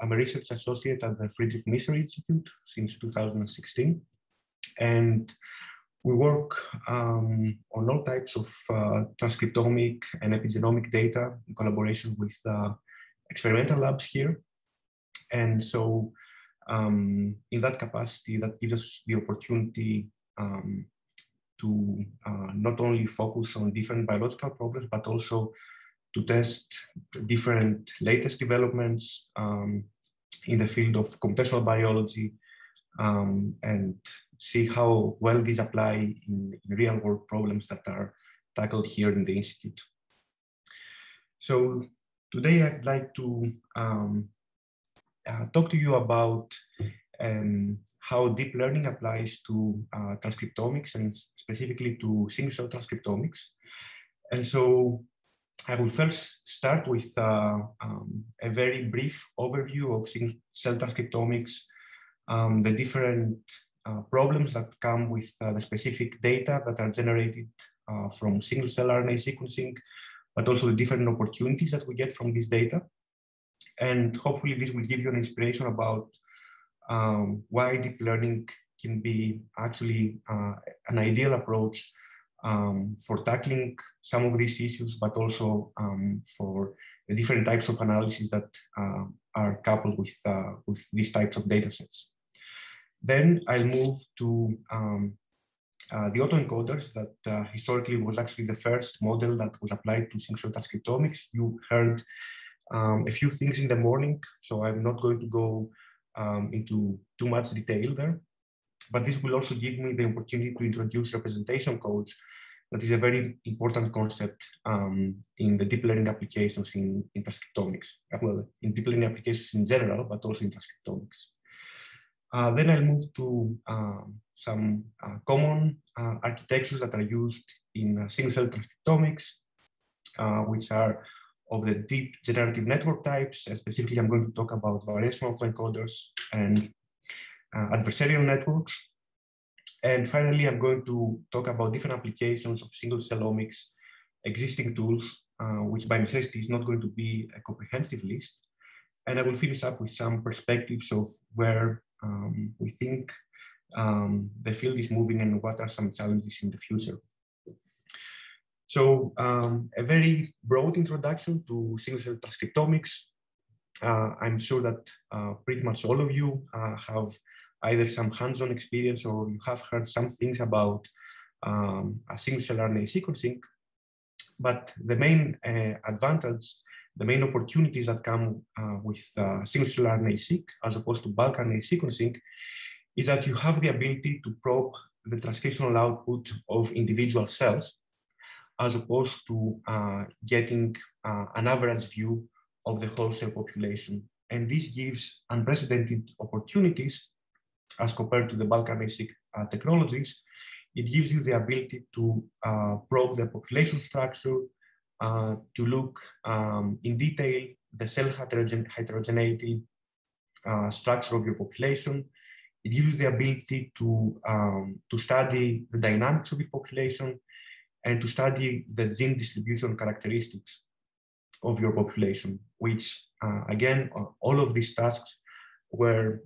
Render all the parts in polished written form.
I'm a research associate at the Friedrich Miescher Institute since 2016, and we work on all types of transcriptomic and epigenomic data in collaboration with experimental labs here. And so in that capacity, that gives us the opportunity to not only focus on different biological problems, but also to test different latest developments in the field of computational biology and see how well these apply in real world problems that are tackled here in the Institute. So today I'd like to talk to you about how deep learning applies to transcriptomics and specifically to single-cell transcriptomics. And so I will first start with a very brief overview of single-cell transcriptomics, the different problems that come with the specific data that are generated from single-cell RNA sequencing, but also the different opportunities that we get from this data. And hopefully this will give you an inspiration about why deep learning can be actually an ideal approach for tackling some of these issues, but also for the different types of analysis that are coupled with these types of data sets. Then I'll move to the autoencoders that historically was actually the first model that was applied to single-cell transcriptomics. You heard a few things in the morning, so I'm not going to go into too much detail there, but this will also give me the opportunity to introduce representation codes. That is a very important concept in the deep learning applications in transcriptomics, well, in deep learning applications in general, but also in transcriptomics. Then I'll move to some common architectures that are used in single-cell transcriptomics, which are of the deep generative network types. And specifically, I'm going to talk about variational autoencoders and adversarial networks. And finally, I'm going to talk about different applications of single-cell omics, existing tools, which by necessity is not going to be a comprehensive list. And I will finish up with some perspectives of where we think the field is moving and what are some challenges in the future. So a very broad introduction to single-cell transcriptomics. I'm sure that pretty much all of you have either some hands-on experience or you have heard some things about single-cell RNA sequencing. But the main advantage, the main opportunities that come with single-cell RNA-seq as opposed to bulk RNA sequencing is that you have the ability to probe the transcriptional output of individual cells, as opposed to getting an average view of the whole cell population. And this gives unprecedented opportunities as compared to the bulk RNA-seq technologies. It gives you the ability to probe the population structure, to look in detail the cell heterogeneity structure of your population. It gives you the ability to study the dynamics of your population, and to study the gene distribution characteristics of your population, which again, all of these tasks were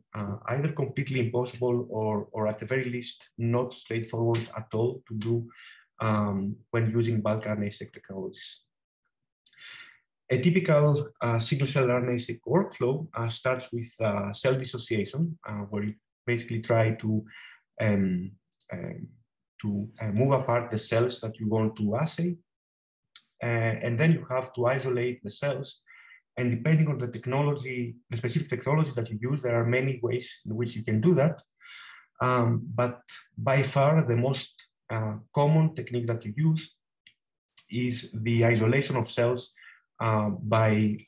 either completely impossible or at the very least not straightforward at all to do when using bulk RNA-seq technologies. A typical single-cell RNA-seq workflow starts with cell dissociation, where you basically try to move apart the cells that you want to assay. And then you have to isolate the cells. And depending on the technology, the specific technology that you use, there are many ways in which you can do that. But by far, the most common technique that you use is the isolation of cells by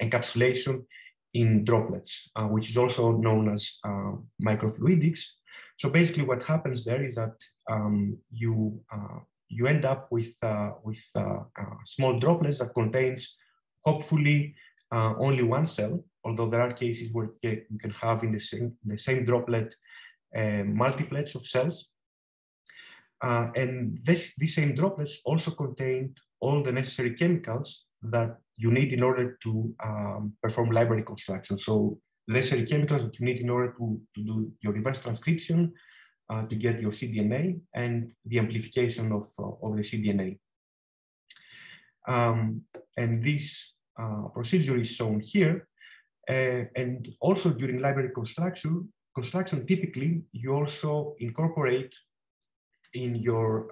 encapsulation in droplets, which is also known as microfluidics. So basically what happens there is that you end up with small droplets that contains hopefully only one cell, although there are cases where you can have in the same droplet multiplex of cells. And these same droplets also contain all the necessary chemicals that you need in order to perform library construction. So necessary chemicals that you need in order to do your reverse transcription, to get your cDNA and the amplification of the cDNA. And this procedure is shown here. And also during library construction, typically you also incorporate in your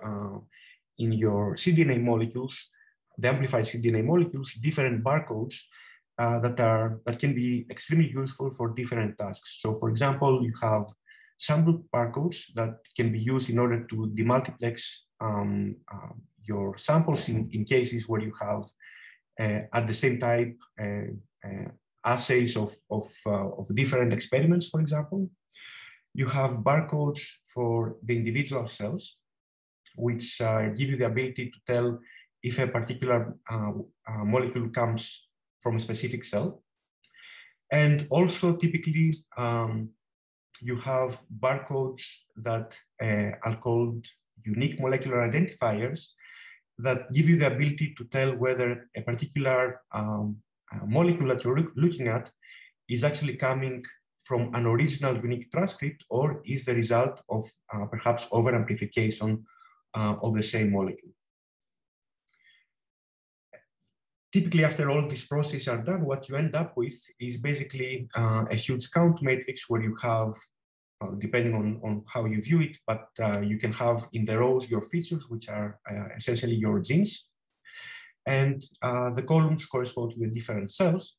cDNA molecules, the amplified cDNA molecules, different barcodes that can be extremely useful for different tasks. So, for example, you have sample barcodes that can be used in order to demultiplex your samples in cases where you have at the same type assays of different experiments, for example. You have barcodes for the individual cells, which give you the ability to tell if a particular molecule comes from a specific cell. And also typically you have barcodes that are called unique molecular identifiers that give you the ability to tell whether a particular molecule that you're looking at is actually coming from an original unique transcript or is the result of perhaps overamplification of the same molecule. Typically, after all these processes are done, what you end up with is basically a huge count matrix where you have, depending on how you view it, but you can have in the rows your features, which are essentially your genes. And the columns correspond to the different cells.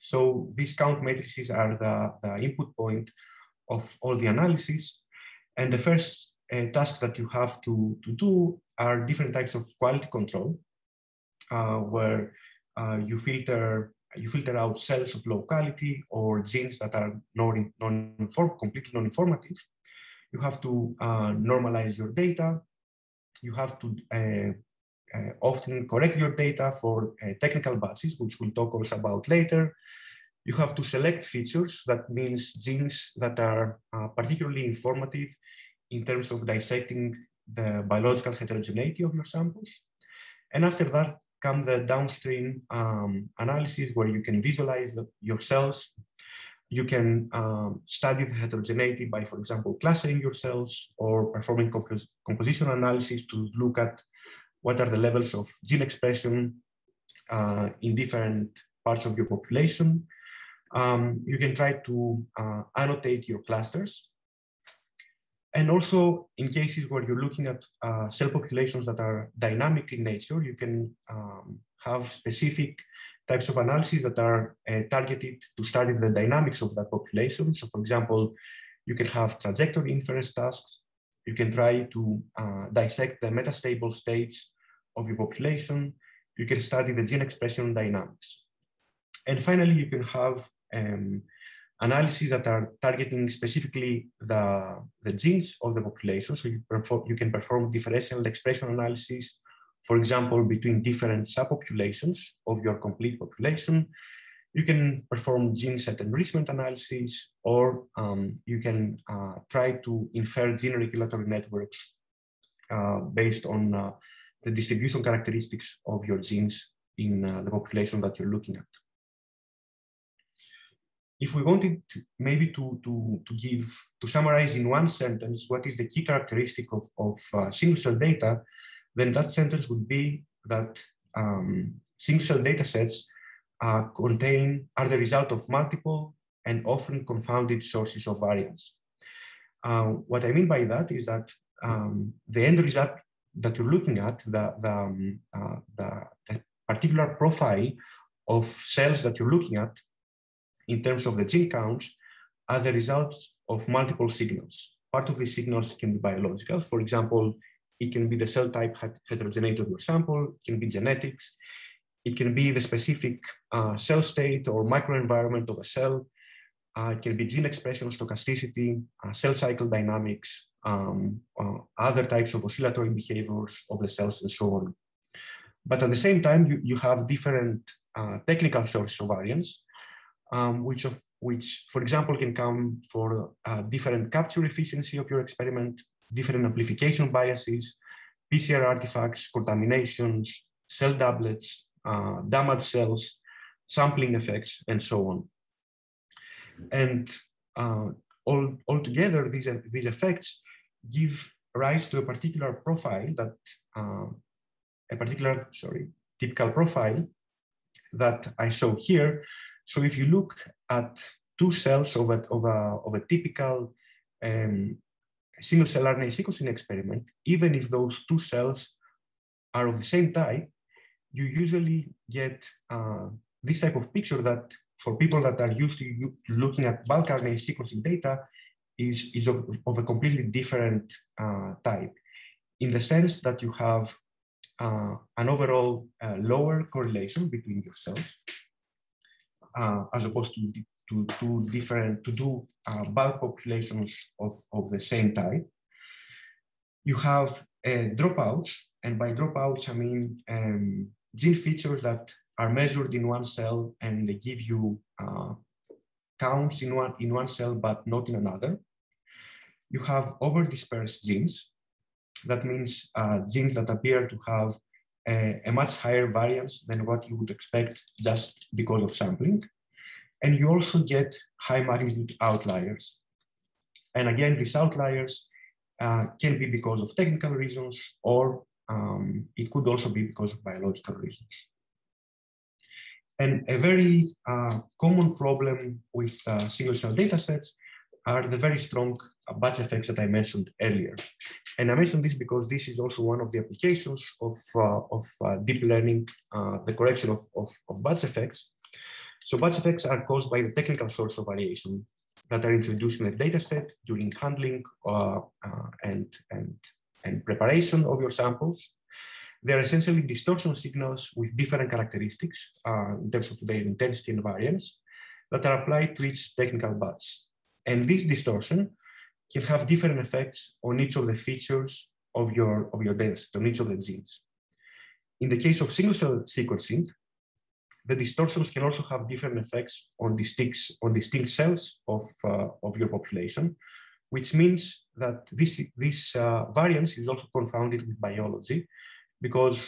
So these count matrices are the input point of all the analysis. And the first tasks that you have to do are different types of quality control, where you filter out cells of low quality or genes that are completely non-informative. You have to normalize your data. You have to often correct your data for technical batches, which we'll talk also about later. You have to select features. That means genes that are particularly informative in terms of dissecting the biological heterogeneity of your samples. And after that, come the downstream analysis where you can visualize your cells. You can study the heterogeneity by, for example, clustering your cells or performing composition analysis to look at what are the levels of gene expression in different parts of your population. You can try to annotate your clusters. And also, in cases where you're looking at cell populations that are dynamic in nature, you can have specific types of analysis that are targeted to study the dynamics of that population. So, for example, you can have trajectory inference tasks. You can try to dissect the metastable states of your population. You can study the gene expression dynamics. And finally, you can have analyses that are targeting specifically the genes of the population. So you can perform differential expression analysis, for example, between different subpopulations of your complete population. You can perform gene set enrichment analysis, or you can try to infer gene regulatory networks based on the distribution characteristics of your genes in the population that you're looking at. If we wanted to, maybe to summarize in one sentence what is the key characteristic of single-cell data, then that sentence would be that single-cell data sets are the result of multiple and often confounded sources of variance. What I mean by that is that the end result that you're looking at, the particular profile of cells that you're looking at, in terms of the gene counts, are the results of multiple signals. Part of these signals can be biological. For example, it can be the cell type heterogeneity of your sample, it can be genetics, it can be the specific cell state or microenvironment of a cell, it can be gene expression, stochasticity, cell cycle dynamics, other types of oscillatory behaviors of the cells, and so on. But at the same time, you have different technical sources of variance, which, for example, can come for different capture efficiency of your experiment, different amplification biases, PCR artifacts, contaminations, cell doublets, damaged cells, sampling effects, and so on. And altogether, these effects give rise to a particular profile that typical profile that I show here. So if you look at two cells of a typical single-cell RNA sequencing experiment, even if those two cells are of the same type, you usually get this type of picture that, for people that are used to looking at bulk RNA sequencing data, is of a completely different type, in the sense that you have an overall lower correlation between your cells, as opposed to do bulk populations of the same type. You have dropouts, and by dropouts I mean gene features that are measured in one cell and they give you counts in one cell but not in another. You have over-dispersed genes. That means genes that appear to have a much higher variance than what you would expect just because of sampling. And you also get high magnitude outliers. And again, these outliers can be because of technical reasons, or it could also be because of biological reasons. And a very common problem with single-cell data sets are the very strong batch effects that I mentioned earlier. And I mentioned this because this is also one of the applications of deep learning, the correction of batch effects. So batch effects are caused by the technical source of variation that are introduced in a data set during handling and preparation of your samples. They're essentially distortion signals with different characteristics in terms of their intensity and variance that are applied to each technical batch. And this distortion can have different effects on each of the features of your data set, on each of the genes. In the case of single-cell sequencing, the distortions can also have different effects on distinct cells of your population, which means that this variance is also confounded with biology, because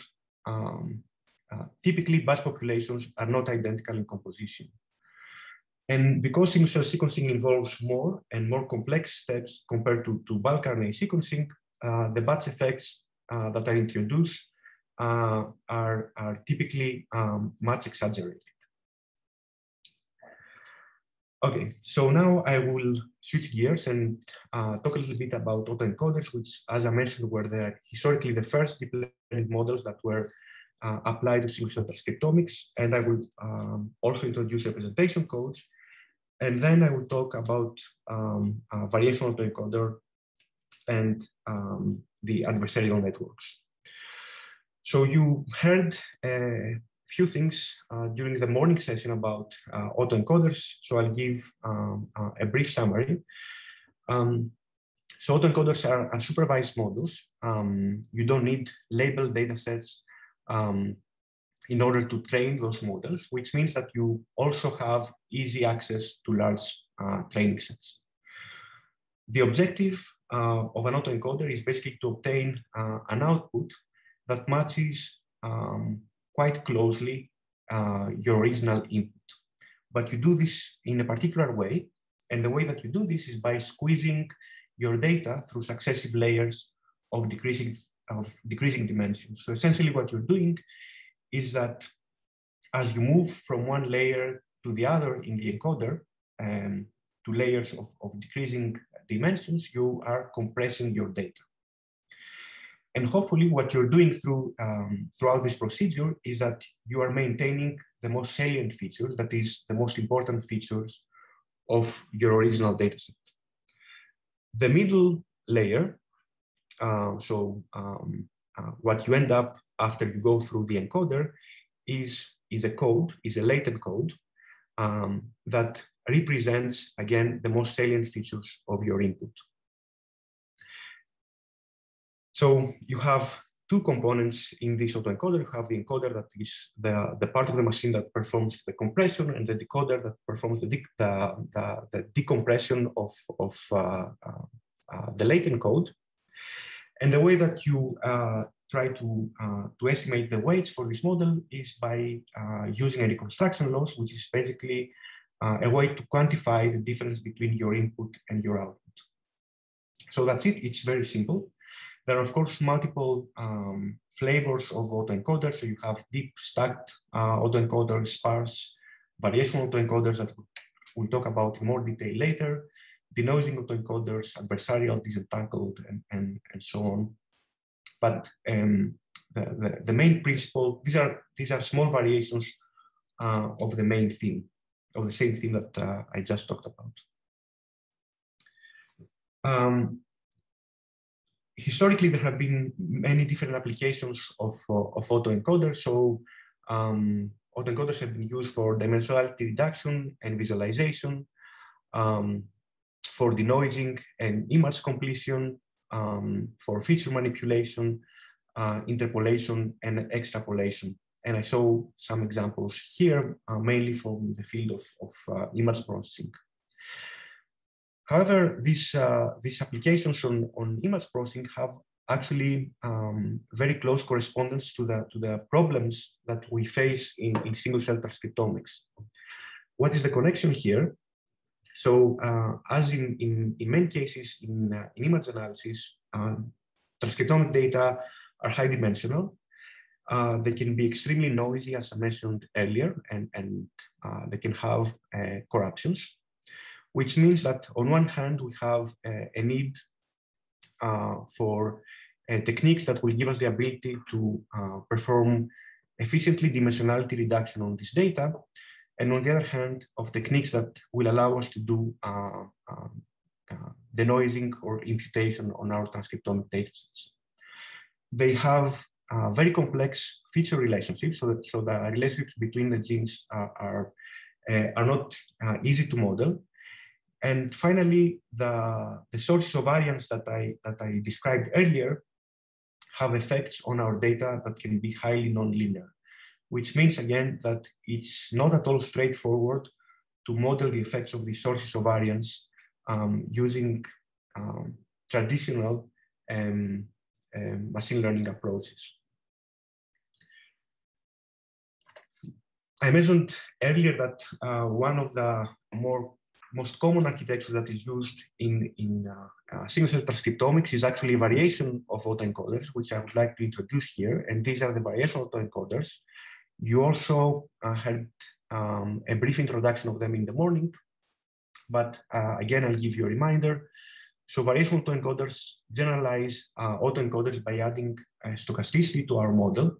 typically batch populations are not identical in composition. And because single-cell sequencing involves more and more complex steps compared to bulk RNA sequencing, the batch effects that are introduced are typically much exaggerated. Okay, so now I will switch gears and talk a little bit about autoencoders, which, as I mentioned, were historically the first deep learning models that were applied to single-cell transcriptomics. And I will also introduce a presentation code. And then I will talk about variational autoencoder and the adversarial networks. So you heard a few things during the morning session about autoencoders. So I'll give a brief summary. So autoencoders are unsupervised models. You don't need labeled data sets in order to train those models, which means that you also have easy access to large training sets. The objective of an autoencoder is basically to obtain an output that matches quite closely your original input. But you do this in a particular way, and the way that you do this is by squeezing your data through successive layers of decreasing dimensions. So essentially what you're doing is that as you move from one layer to the other in the encoder, to layers of decreasing dimensions, you are compressing your data. And hopefully what you're doing throughout this procedure is that you are maintaining the most salient features, that is, the most important features of your original data set. The middle layer, what you end up after you go through the encoder is a latent code that represents, again, the most salient features of your input. So you have two components in this autoencoder. You have the encoder that is the part of the machine that performs the compression, and the decoder that performs the decompression of the latent code. And the way that you try to estimate the weights for this model is by using a reconstruction loss, which is basically a way to quantify the difference between your input and your output. So that's it, it's very simple. There are of course multiple flavors of autoencoders. So you have deep stacked autoencoders, sparse, variational autoencoders that we'll talk about in more detail later, denoising autoencoders, adversarial, disentangled, and so on. But the main principle, these are small variations of the main theme, of the same theme that I just talked about. Historically, there have been many different applications of autoencoders. So autoencoders have been used for dimensionality reduction and visualization, for denoising and image completion, for feature manipulation, interpolation, and extrapolation. And I show some examples here, mainly from the field of image processing. However, these applications on image processing have actually very close correspondence to the problems that we face in single-cell transcriptomics. What is the connection here? So as in many cases in image analysis, transcriptomic data are high dimensional. They can be extremely noisy, as I mentioned earlier, and they can have corruptions, which means that on one hand, we have a need for techniques that will give us the ability to perform efficiently dimensionality reduction on this data. And on the other hand, of techniques that will allow us to do denoising or imputation on our transcriptomic datasets. They have very complex feature relationships, so the relationships between the genes are not easy to model. And finally, the sources of variance that I described earlier have effects on our data that can be highly nonlinear, which means again that it's not at all straightforward to model the effects of the sources of variance using traditional machine learning approaches. I mentioned earlier that one of the most common architecture that is used in single-cell transcriptomics is actually a variation of autoencoders, which I would like to introduce here. And these are the variational autoencoders. You also had a brief introduction of them in the morning, but again, I'll give you a reminder. So variational autoencoders generalize autoencoders by adding stochasticity to our model.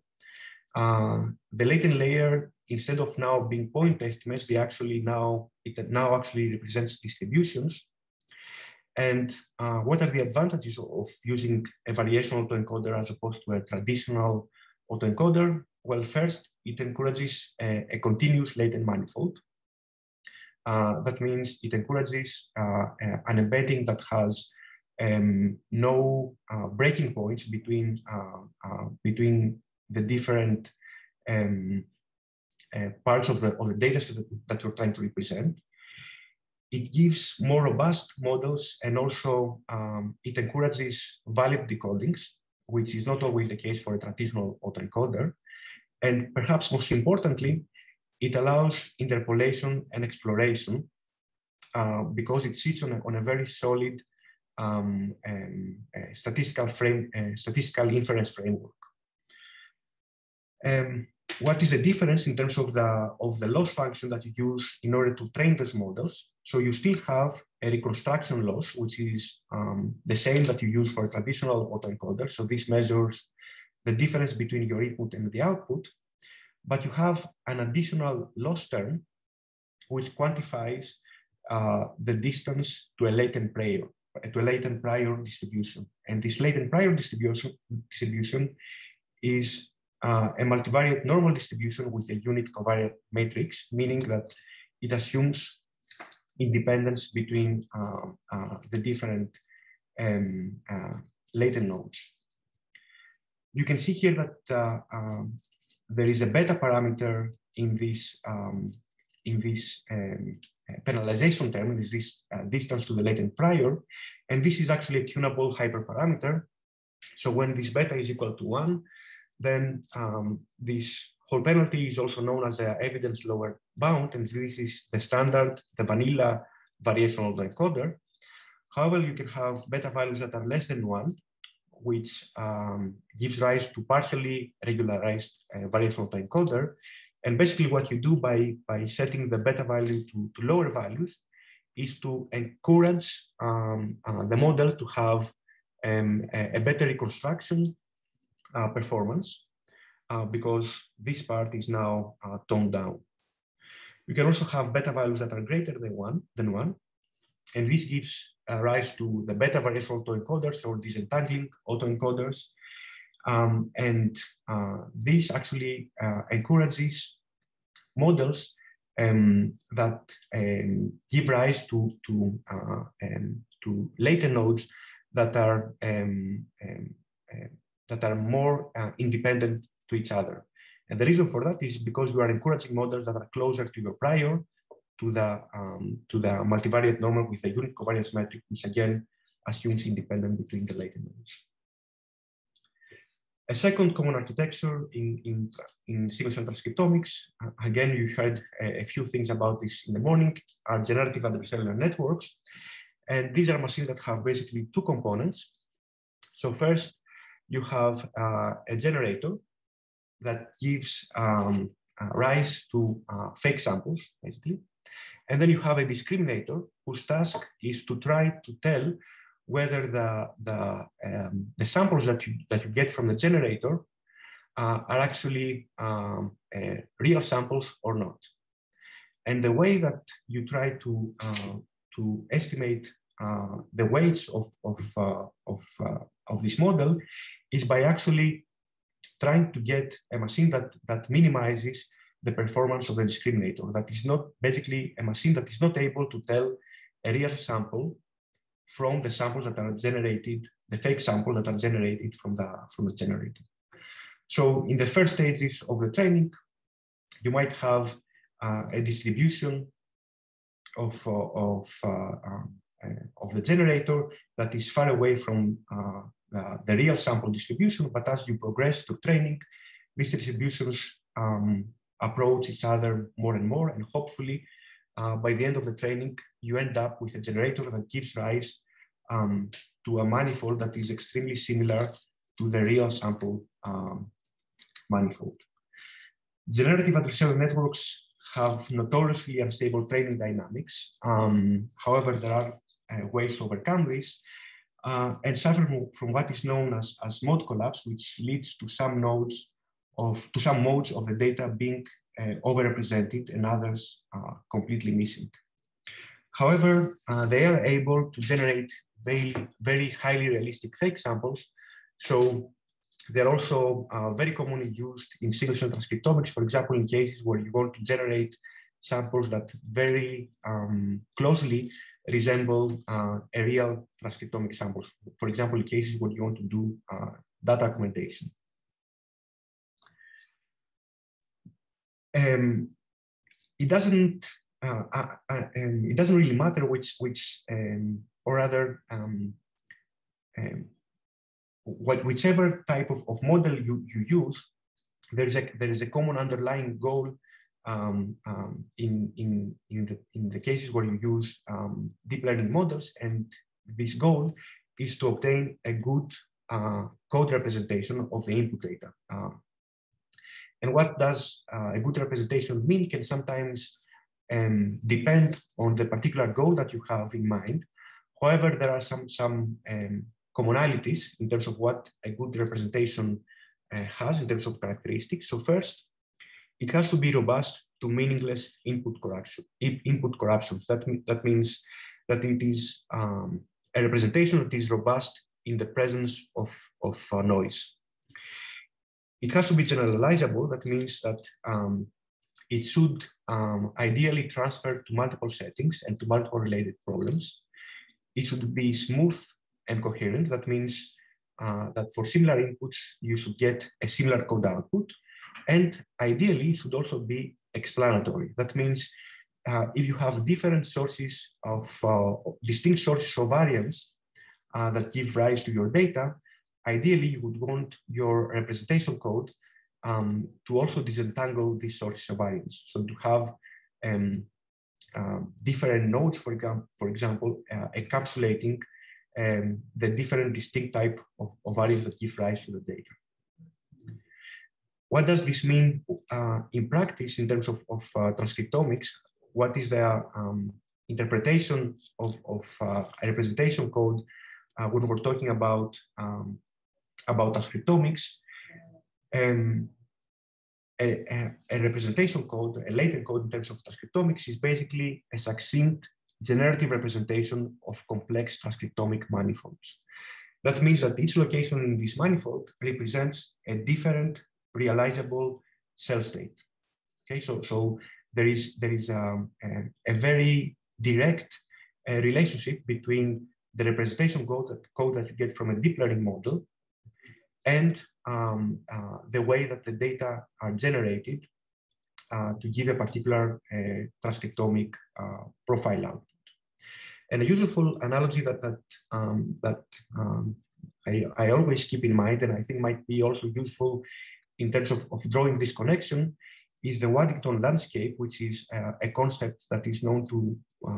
The latent layer, instead of now being point estimates, it now actually represents distributions. And what are the advantages of using a variational autoencoder as opposed to a traditional autoencoder? Well, first, it encourages a continuous latent manifold. That means it encourages an embedding that has no breaking points between the different parts of the data set that you're trying to represent. It gives more robust models, and also it encourages valid decodings, which is not always the case for a traditional autoencoder. And perhaps most importantly, it allows interpolation and exploration because it sits on a very solid statistical inference framework. What is the difference in terms of the loss function that you use in order to train these models? So you still have a reconstruction loss, which is the same that you use for a traditional autoencoder. So this measures the difference between your input and the output, but you have an additional loss term, which quantifies the distance to a latent prior distribution. And this latent prior distribution is a multivariate normal distribution with a unit covariant matrix, meaning that it assumes independence between the different latent nodes. You can see here that there is a beta parameter in this penalization term, is this distance to the latent prior, and this is actually a tunable hyperparameter So when this beta is equal to 1, then this whole penalty is also known as the evidence lower bound, and this is the standard, the vanilla variational autoencoder. However, you can have beta values that are less than 1, which gives rise to partially regularized variational autoencoder. And basically what you do by setting the beta value to lower values is to encourage the model to have a better reconstruction performance, because this part is now toned down. You can also have beta values that are greater than 1, and this gives rise to the beta variational autoencoders or disentangling autoencoders. This actually encourages models that give rise to later nodes that are more independent to each other. And the reason for that is because you are encouraging models that are closer to your prior, to the multivariate normal with the unit covariance metric, which again assumes independence between the latent nodes. A second common architecture in single-cell transcriptomics, again, you heard a few things about this in the morning, are generative adversarial networks. And these are machines that have basically two components. So first, you have a generator that gives rise to fake samples, basically. And then you have a discriminator whose task is to try to tell whether the samples that you get from the generator are actually real samples or not. And the way that you try to estimate the weights of this model is by actually trying to get a machine that minimizes the performance of the discriminator, that is not basically a machine that is not able to tell a real sample from the samples that are generated, the fake sample that are generated from the generator. So in the first stages of the training, you might have a distribution of the generator that is far away from the real sample distribution, but as you progress through training, these distributions approach each other more and more, and hopefully by the end of the training, you end up with a generator that gives rise to a manifold that is extremely similar to the real sample manifold. Generative adversarial networks have notoriously unstable training dynamics. However, there are ways to overcome this and suffer from what is known as mode collapse, which leads to some modes of the data being overrepresented and others completely missing. However, they are able to generate very highly realistic fake samples. So they're also very commonly used in single-cell transcriptomics, for example, in cases where you want to generate samples that very closely resemble a real transcriptomic sample. For example, in cases where you want to do data augmentation. It doesn't really matter whichever type of model you use. There is a common underlying goal in the cases where you use deep learning models, and this goal is to obtain a good code representation of the input data. And what does a good representation mean can sometimes depend on the particular goal that you have in mind. However, there are some commonalities in terms of what a good representation has in terms of characteristics. So first, it has to be robust to meaningless input corruptions. That means that it is a representation that is robust in the presence of noise. It has to be generalizable. That means that it should ideally transfer to multiple settings and to multiple related problems. It should be smooth and coherent. That means that for similar inputs, you should get a similar code output. And ideally, it should also be explanatory. That means if you have different sources of distinct sources of variance that give rise to your data, ideally you would want your representation code to also disentangle these sources of variance. So to have different nodes, for example, encapsulating the different distinct type of variance that give rise to the data. What does this mean in practice in terms of transcriptomics? What is the interpretation of a representation code when we're talking about transcriptomics? A representation code, a latent code in terms of transcriptomics, is basically a succinct generative representation of complex transcriptomic manifolds. That means that each location in this manifold represents a different realizable cell state. Okay, so there is a very direct relationship between the representation code that you get from a deep learning model and the way that the data are generated to give a particular transcriptomic profile output. And a useful analogy that I always keep in mind, and I think might be also useful in terms of drawing this connection, is the Waddington landscape, which is a concept that is known to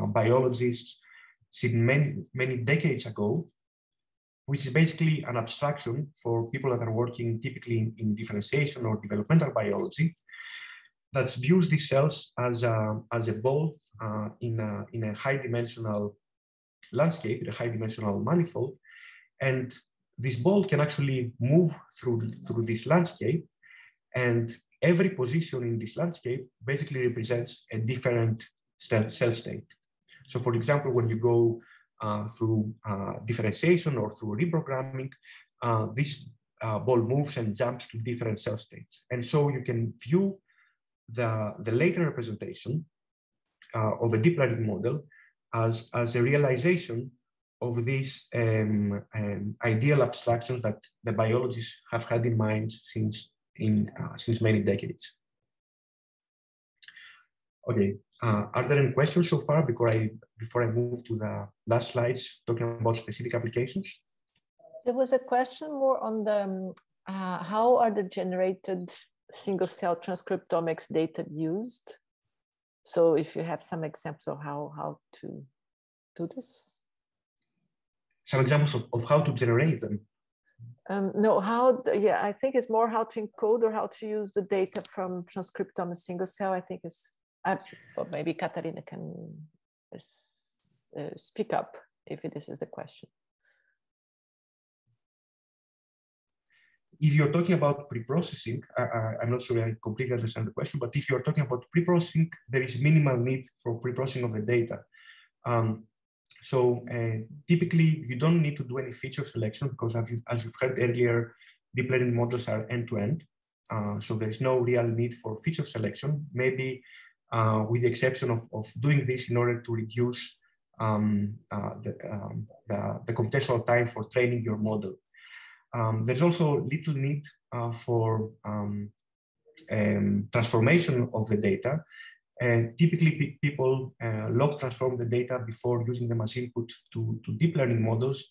biologists since many decades ago, which is basically an abstraction for people that are working typically in differentiation or developmental biology, that views these cells as a ball in a high-dimensional landscape, in a high-dimensional manifold. And this ball can actually move through this landscape, and every position in this landscape basically represents a different cell state. So for example, when you go through differentiation or through reprogramming, this ball moves and jumps to different cell states. And so you can view the later representation of a deep learning model as a realization of these ideal abstractions that the biologists have had in mind since many decades. Okay, are there any questions so far before I move to the last slides talking about specific applications? There was a question more on the how are the generated single-cell transcriptomics data used? So if you have some examples of how to do this. Some examples of how to generate them. I think it's more how to encode or how to use the data from transcriptome single cell. I think it's, or maybe Katarina can speak up if this is the question. If you're talking about pre-processing, I'm not sure I completely understand the question, but if you're talking about pre-processing, there is minimal need for pre-processing of the data. So typically, you don't need to do any feature selection because, as you've heard earlier, deep learning models are end-to-end. So there's no real need for feature selection, maybe with the exception of doing this in order to reduce the computational time for training your model. There's also little need for transformation of the data. And typically people log transform the data before using them as input to deep learning models.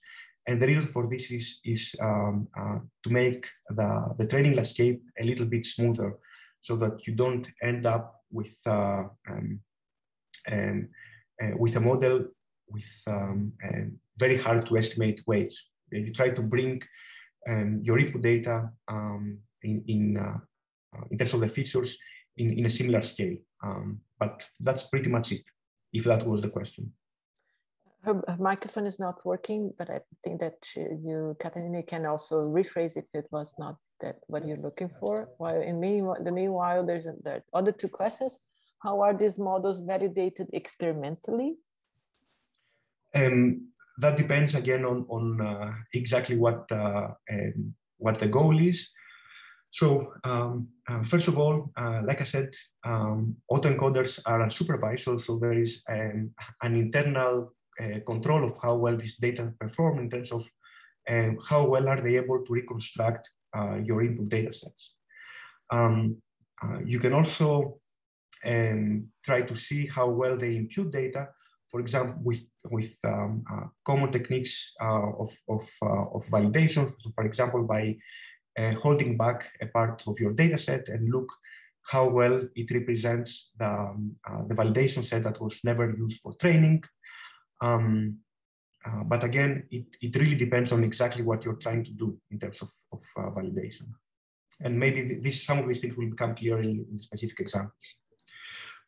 And the reason for this is to make the training landscape a little bit smoother so that you don't end up with a model with very hard to estimate weights. You try to bring your input data in terms of the features in a similar scale. But that's pretty much it, if that was the question. Her microphone is not working, but I think that Katarina, can also rephrase if it was not that what you're looking for. While in the meanwhile, there's the other two questions. How are these models validated experimentally? That depends again on exactly what the goal is. So first of all, like I said, autoencoders are unsupervised, so there is an internal control of how well this data perform in terms of how well are they able to reconstruct your input data sets. You can also try to see how well they impute data for example, with common techniques of validation, for example, by holding back a part of your data set and look how well it represents the validation set that was never used for training. But again, it really depends on exactly what you're trying to do in terms of validation. And maybe some of these things will become clear in specific examples.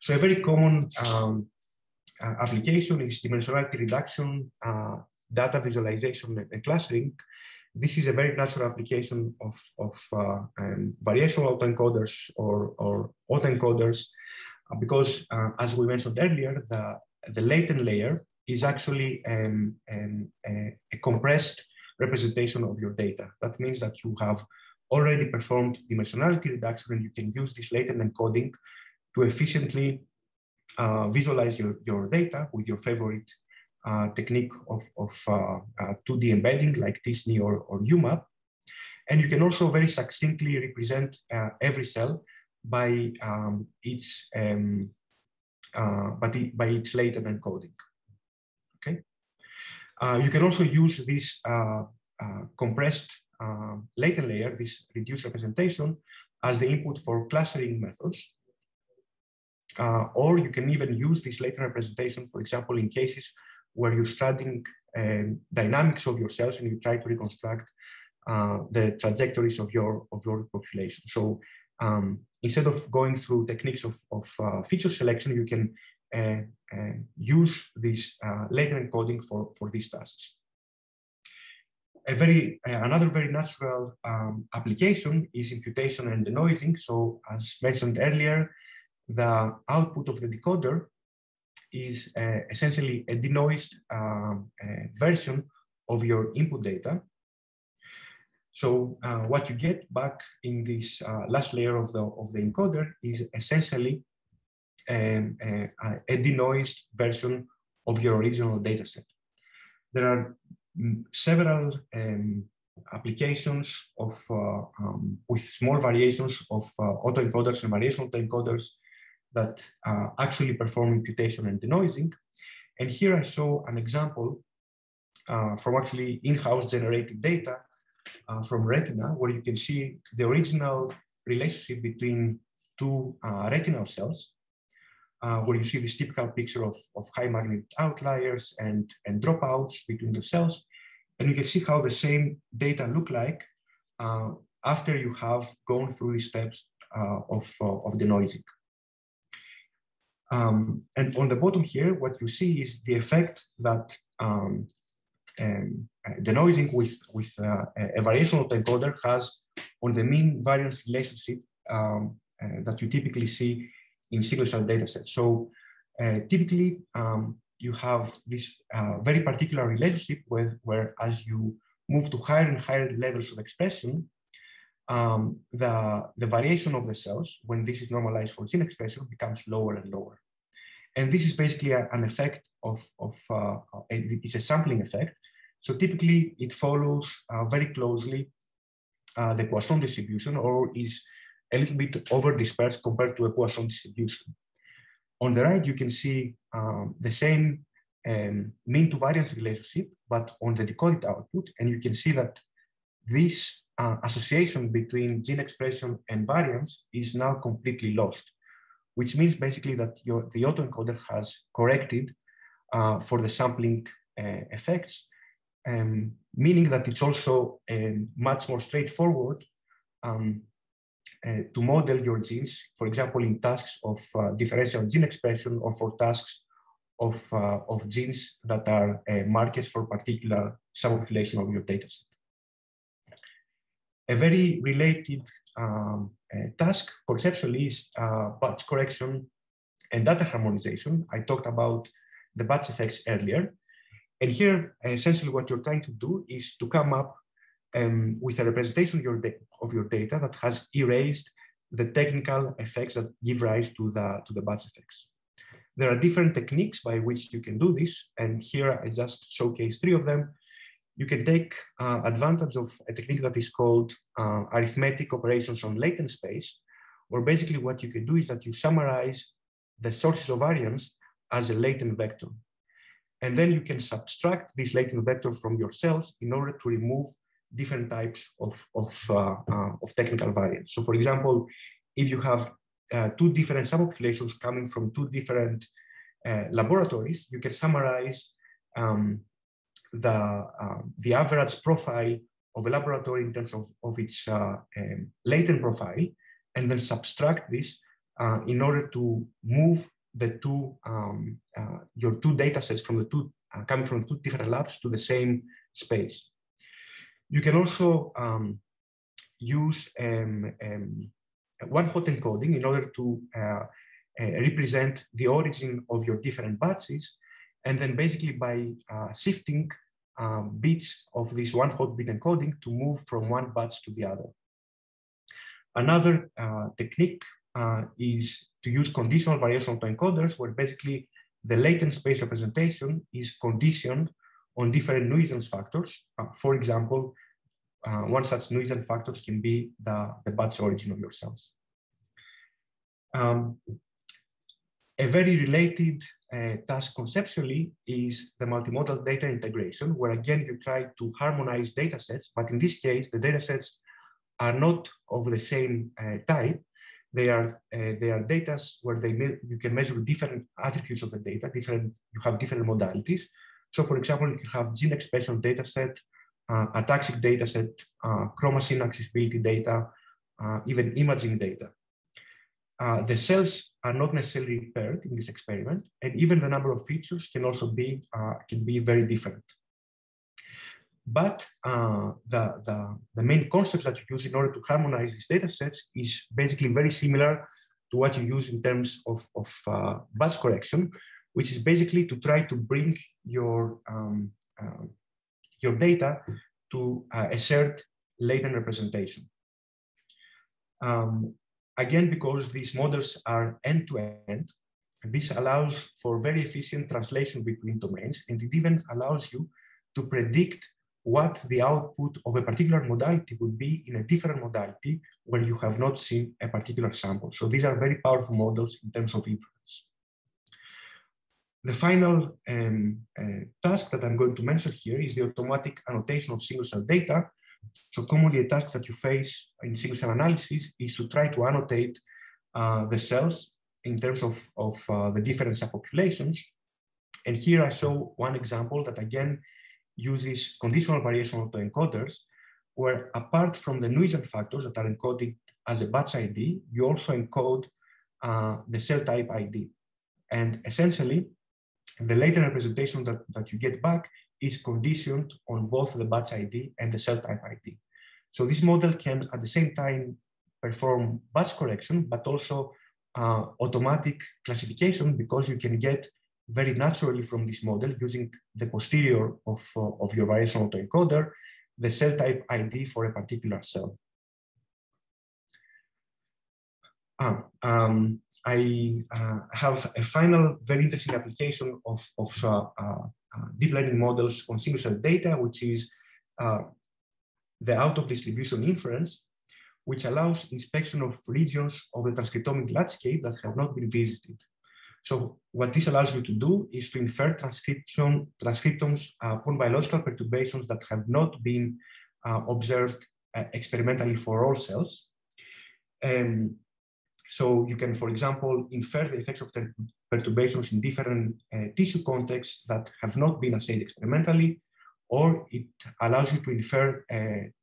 So a very common application is dimensionality reduction, data visualization, and clustering. This is a very natural application of variational autoencoders or autoencoders, because as we mentioned earlier, the latent layer is actually a compressed representation of your data. That means that you have already performed dimensionality reduction, and you can use this latent encoding to efficiently visualize your data with your favorite technique of 2D embedding, like t-SNE or UMAP. And you can also very succinctly represent every cell by its latent encoding. Okay. You can also use this compressed latent layer, this reduced representation, as the input for clustering methods. Or you can even use this latent representation, for example, in cases where you're studying dynamics of your cells and you try to reconstruct the trajectories of your population. So instead of going through techniques of feature selection, you can use this latent encoding for these tasks. Another very natural application is imputation and denoising. So as mentioned earlier, the output of the decoder is essentially a denoised version of your input data. So what you get back in this last layer of the encoder is essentially a denoised version of your original data set. There are several applications with small variations of autoencoders and variational autoencoders that actually perform imputation and denoising. And here I show an example from actually in-house generated data from retina, where you can see the original relationship between two retinal cells, where you see this typical picture of high magnitude outliers and dropouts between the cells. And you can see how the same data look like after you have gone through the steps of denoising. And on the bottom here, what you see is the effect that denoising with a variational autoencoder has on the mean variance relationship that you typically see in single-cell datasets. So typically, you have this very particular relationship where as you move to higher and higher levels of expression, the variation of the cells, when this is normalized for gene expression, becomes lower and lower. And this is basically an effect it's a sampling effect. So typically it follows very closely the Poisson distribution, or is a little bit over dispersed compared to a Poisson distribution. On the right, you can see the same mean to variance relationship, but on the decoded output. And you can see that this association between gene expression and variance is now completely lost, which means basically that the autoencoder has corrected for the sampling effects, meaning that it's also much more straightforward to model your genes, for example, in tasks of differential gene expression, or for tasks of genes that are markers for particular subpopulation of your dataset. A very related task conceptually is batch correction and data harmonization. I talked about the batch effects earlier. And here, essentially what you're trying to do is to come up with a representation of your data that has erased the technical effects that give rise to the batch effects. There are different techniques by which you can do this. And here I just showcase three of them. You can take advantage of a technique that is called arithmetic operations on latent space, where basically what you can do is that you summarize the sources of variance as a latent vector. And then you can subtract this latent vector from your cells in order to remove different types of technical variants. So for example, if you have two different subpopulations coming from two different laboratories, you can summarize the average profile of a laboratory in terms of its latent profile, and then subtract this in order to move the two your two data sets from the two coming from two different labs to the same space. You can also use one-hot encoding in order to represent the origin of your different batches, and then basically by shifting bits of this one-hot bit encoding to move from one batch to the other. Another technique is to use conditional variational autoencoders, where basically the latent space representation is conditioned on different nuisance factors. For example, one such nuisance factors can be the batch origin of your cells. A very related task conceptually is the multimodal data integration, where again, you try to harmonize data sets, but in this case, the data sets are not of the same type. They are data where you can measure different attributes of the data, you have different modalities. So for example, you can have gene expression data set, ataxic data set, chromatin accessibility data, even imaging data. The cells are not necessarily paired in this experiment, and even the number of features can also be very different. But the main concepts that you use in order to harmonize these data sets is basically very similar to what you use in terms of batch correction, which is basically to try to bring your data to a shared latent representation. Again, because these models are end-to-end, this allows for very efficient translation between domains, and it even allows you to predict what the output of a particular modality would be in a different modality where you have not seen a particular sample. So these are very powerful models in terms of inference. The final task that I'm going to mention here is the automatic annotation of single-cell data. So commonly a task that you face in single-cell analysis is to try to annotate the cells in terms of the different subpopulations. And here I show one example that again uses conditional variational autoencoders, where apart from the nuisance factors that are encoded as a batch ID, you also encode the cell type ID. And essentially, the latent representation that you get back is conditioned on both the batch ID and the cell type ID. So this model can at the same time perform batch correction, but also automatic classification, because you can get very naturally from this model using the posterior of your variational autoencoder, the cell type ID for a particular cell. I have a final very interesting application of deep learning models on single cell data, which is the out of distribution inference, which allows inspection of regions of the transcriptomic landscape that have not been visited. So what this allows you to do is to infer transcriptomes upon biological perturbations that have not been observed experimentally for all cells. So you can, for example, infer the effects of perturbations in different tissue contexts that have not been assayed experimentally, or it allows you to infer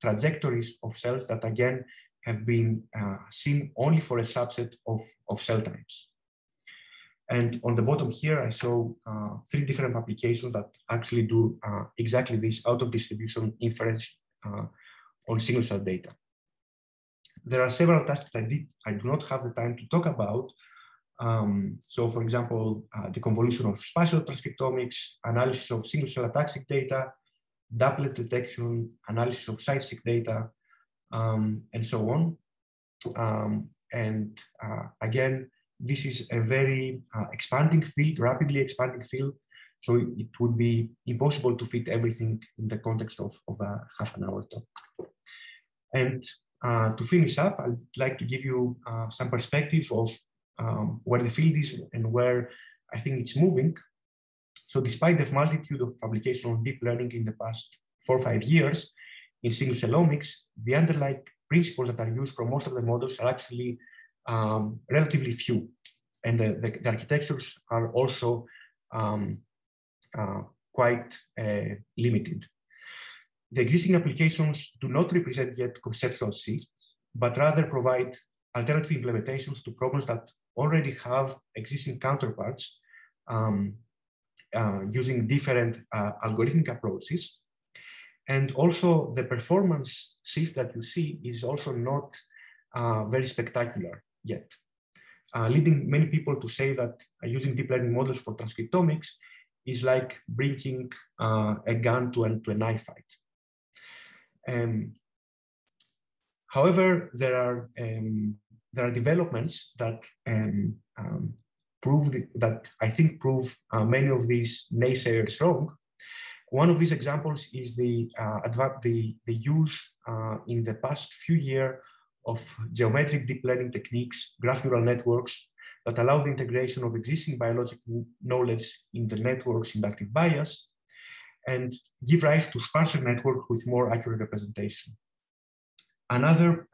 trajectories of cells that, again, have been seen only for a subset of cell types. And on the bottom here, I show three different applications that actually do exactly this out of distribution inference on single cell data. There are several tasks that I do not have the time to talk about. So for example, the convolution of spatial transcriptomics, analysis of single cell ataxic data, doublet detection, analysis of site-seq data, and so on. Again, this is a very expanding field, rapidly expanding field. So it would be impossible to fit everything in the context of a half an hour talk. And to finish up, I'd like to give you some perspective of where the field is and where I think it's moving. So despite the multitude of publications on deep learning in the past 4 or 5 years in single-cellomics, the underlying principles that are used for most of the models are actually relatively few. And the architectures are also quite limited. The existing applications do not represent yet conceptual shifts, but rather provide alternative implementations to problems that already have existing counterparts using different algorithmic approaches. And also the performance shift that you see is also not very spectacular yet, leading many people to say that using deep learning models for transcriptomics is like bringing a gun to a knife fight. However, there are developments that I think prove many of these naysayers wrong. One of these examples is the use in the past few years of geometric deep learning techniques, graph neural networks, that allow the integration of existing biological knowledge in the network's inductive bias and give rise to sparser networks with more accurate representation. Another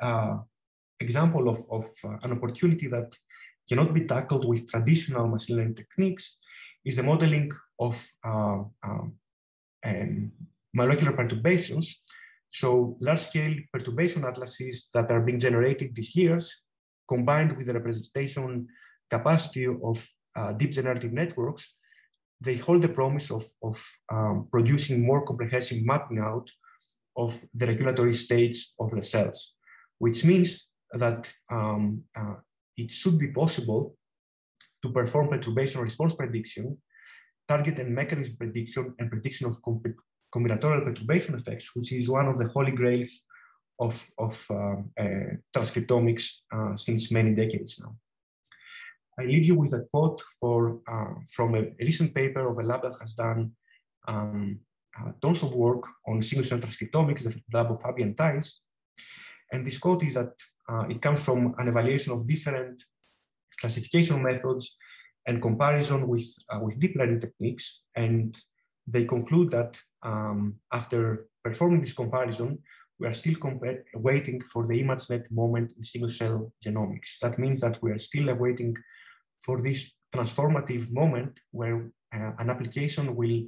example of an opportunity that cannot be tackled with traditional machine learning techniques is the modeling of molecular perturbations. So large-scale perturbation atlases that are being generated these years, combined with the representation capacity of deep generative networks, they hold the promise of producing more comprehensive mapping out of the regulatory states of the cells, which means that it should be possible to perform perturbation response prediction, target and mechanism prediction, and prediction of combinatorial perturbation effects, which is one of the holy grails of transcriptomics since many decades now. I leave you with a quote from a recent paper of a lab that has done tons of work on single-cell transcriptomics, the lab of Fabian Theis. And this quote is that it comes from an evaluation of different classification methods and comparison with deep learning techniques. And they conclude that after performing this comparison, we are still waiting for the ImageNet moment in single-cell genomics. That means that we are still awaiting for this transformative moment where an application will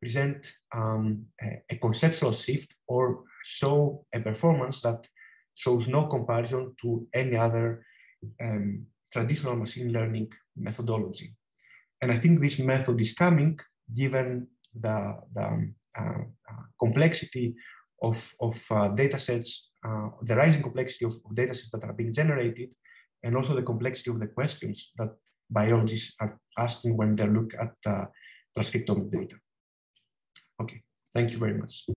present a conceptual shift or show a performance that shows no comparison to any other traditional machine learning methodology. And I think this method is coming, given the complexity of data sets, the rising complexity of data sets that are being generated, and also the complexity of the questions that biologists are asking when they look at transcriptomic data. Okay, thank you very much.